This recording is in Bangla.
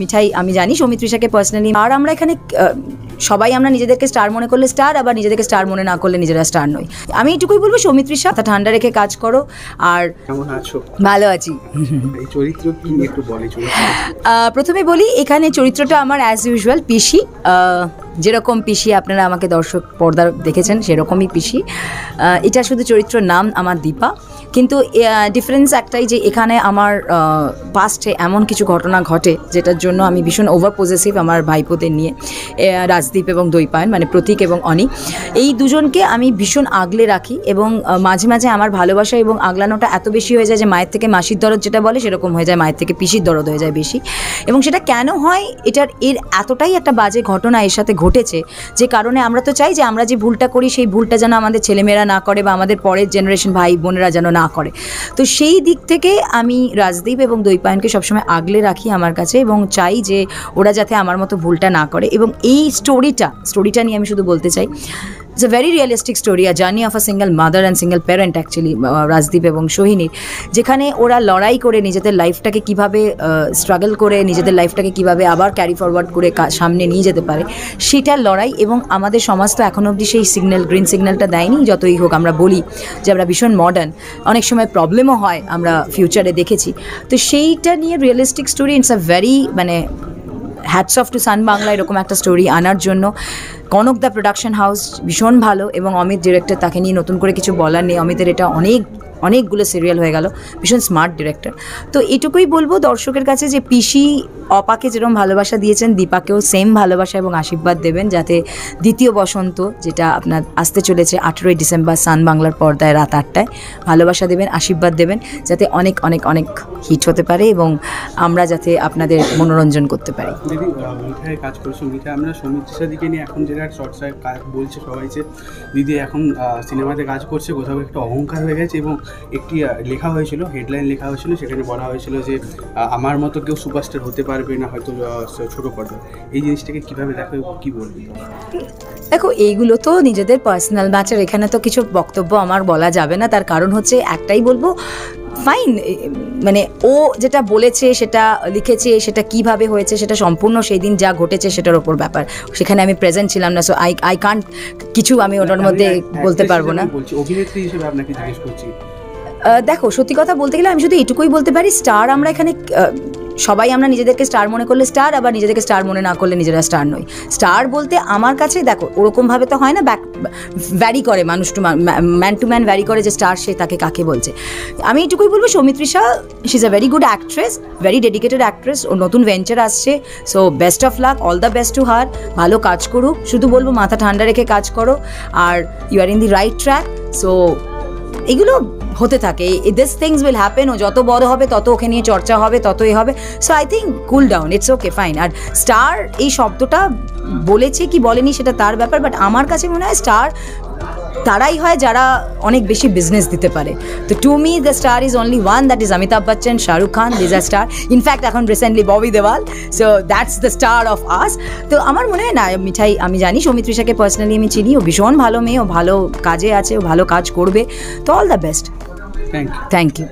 মিঠাই, আমি জানি সৌমিত্রিষাকে পার্সোনালি, আর আমরা এখানে সবাই আমরা নিজেদেরকে স্টার মনে করলে স্টার, আবার নিজেদেরকে স্টার মনে না করলে নিজেরা স্টার নই। আমি এটুকুই বলবো, সৌমিত্রিষা তা ঠান্ডা রেখে কাজ করো। আর ভালো আছি। প্রথমে বলি, এখানে চরিত্রটা আমার অ্যাজ ইউজুয়াল পিসি, যেরকম পিসি আপনারা আমাকে দর্শক পর্দা দেখেছেন সেরকমই পিসি। এটা শুধু চরিত্রের নাম আমার দীপা, কিন্তু ডিফারেন্স একটাই যে এখানে আমার পাস্টে এমন কিছু ঘটনা ঘটে যেটার জন্য আমি ভীষণ ওভার পজেসিভ আমার ভাইপোদের নিয়ে, রাজদীপ এবং দ্বৈপায়ন মানে প্রতীক এবং অনিক, এই দুজনকে আমি ভীষণ আগলে রাখি এবং মাঝে মাঝে আমার ভালোবাসা এবং আগলানোটা এত বেশি হয়ে যায় যে মায়ের থেকে মাসির দরদ যেটা বলে সেরকম হয়ে যায়, মায়ের থেকে পিসির দরদ হয়ে যায় বেশি। এবং সেটা কেন হয়, এর এতটাই একটা বাজে ঘটনা এর সাথে ঘটেছে যে কারণে আমরা তো চাই যে আমরা যে ভুলটা করি সেই ভুলটা যেন আমাদের ছেলেমেয়েরা না করে বা আমাদের পরের জেনারেশন ভাই বোনেরা যেন না করে। তো সেই দিক থেকে আমি রাজদীপ এবং দ্বৈপায়নকে সবসময় আগলে রাখি আমার কাছে এবং চাই যে ওরা যাতে আমার মতো ভুলটা না করে। এবং এই স্টোরিটা নিয়ে আমি শুধু বলতে চাই, It's a very realistic story, a journey of a single mother and single parent actually, Rajdeep এবং সোহিনীর, যেখানে ওরা লড়াই করে নিজেদের লাইফটাকে কীভাবে স্ট্রাগল করে নিজেদের লাইফটাকে কীভাবে আবার ক্যারি ফরওয়ার্ড করে সামনে নিয়ে যেতে পারে সেটা লড়াই। এবং আমাদের সমাজ তো এখনও অবধি সেই সিগন্যাল, গ্রিন সিগন্যালটা দেয়নি, যতই হোক আমরা বলি যে আমরা ভীষণ মডার্ন, অনেক সময় প্রবলেমও হয় আমরা ফিউচারে দেখেছি। তো সেইটা নিয়ে realistic story, it's a very মানে hats off to Sun Bangla এরকম একটা স্টোরি আনার জন্য। কনক দা প্রোডাকশন হাউস ভীষণ ভালো এবং অমিত ডিরেক্টর, তাকে নিয়ে নতুন করে কিছু বলার নেই, অমিতের এটা অনেকগুলো সিরিয়াল হয়ে গেল, ভীষণ স্মার্ট ডিরেক্টর। তো এটুকুই বলবো দর্শকের কাছে যে পিসি অপাকে যেরকম ভালোবাসা দিয়েছেন, দীপাকেও সেম ভালোবাসা এবং আশীর্বাদ দেবেন যাতে দ্বিতীয় বসন্ত, যেটা আপনার আসতে চলেছে 18ই ডিসেম্বর সান বাংলার পর্দায় রাত 8টায়, ভালোবাসা দেবেন, আশীর্বাদ দেবেন যাতে অনেক অনেক অনেক হিট হতে পারে এবং আমরা যাতে আপনাদের মনোরঞ্জন করতে পারি। কাজ করছি আমরা সৌমিত্রিষার দিকে নিয়ে, এখন যেটা শর্টস বলছে সবাই যে দিদি এখন সিনেমাতে কাজ করছে, কোথাও একটা অহংকার হয়ে গেছে এবং একটি লেখা হয়েছিল, হেডলাইন লেখা হয়েছিল, সেখানে বলা হয়েছিল যে আমার মতো কেউ সুপারস্টার হতে পারবে না হয়তো ছোটো পর্দায়। এই জিনিসটাকে কীভাবে দেখো, কী বলবি? দেখো, এইগুলো তো নিজেদের পার্সোনাল ম্যাটার, এখানে তো কিছু বক্তব্য আমার বলা যাবে না, তার কারণ হচ্ছে একটাই বলবো, ফাইন, মানে ও যেটা বলেছে সেটা লিখেছে, সেটা কিভাবে হয়েছে সেটা সম্পূর্ণ সেই দিন যা ঘটেছে সেটার ওপর ব্যাপার, সেখানে আমি প্রেজেন্ট ছিলাম না, সো আই কান্ট, কিছু আমি ওটার মধ্যে বলতে পারবো না। অভিনেত্রী হিসেবে আপনাকে জিজ্ঞেস করছি, দেখো সত্যি কথা বলতে গেলে আমি শুধু এটুকুই বলতে পারি, স্টার আমরা এখানে সবাই আমরা নিজেদেরকে স্টার মনে করলে স্টার, আবার নিজেদেরকে স্টার মনে না করলে নিজেরা স্টার নই। স্টার বলতে আমার কাছে দেখো ওরকমভাবে তো হয় না, ভ্যারি করে মানুষ to man, to man vary করে যে স্টার সে তাকে কাকে বলছে। আমি এটুকুই বলবো Soumitrisha she is a very good actress, very dedicated actress, ও নতুন ভেঞ্চার আসছে, so best of luck, all the best to her, ভালো কাজ করুক, শুধু বলবো মাথা ঠান্ডা রেখে কাজ করো, আর you are in the right track. So এগুলো হতে থাকে, দিস থিংস উইল হ্যাপেন, ও যত বড় হবে তত ওকে নিয়ে চর্চা হবে, ততই হবে। So I think cool down, it's okay, fine. আর স্টার এই শব্দটা বলেছে কি বলেনি সেটা তার ব্যাপার, বাট আমার কাছে মনে হয় স্টার তারাই হয় যারা অনেক বেশি বিজনেস দিতে পারে। তো to me the star is only one, that is Amitabh Bachchan, Shahrukh Khan, these are star. In fact এখন recently Bobby Deol, so that's the star of us. তো আমার মনে হয় না, মিঠাই, আমি জানি সৌমিত্রিষাকে পার্সোনালি আমি চিনি, ও ভীষণ ভালো মেয়ে, ও ভালো কাজে আছে, ও ভালো কাজ করবে। তো all the best, thank you.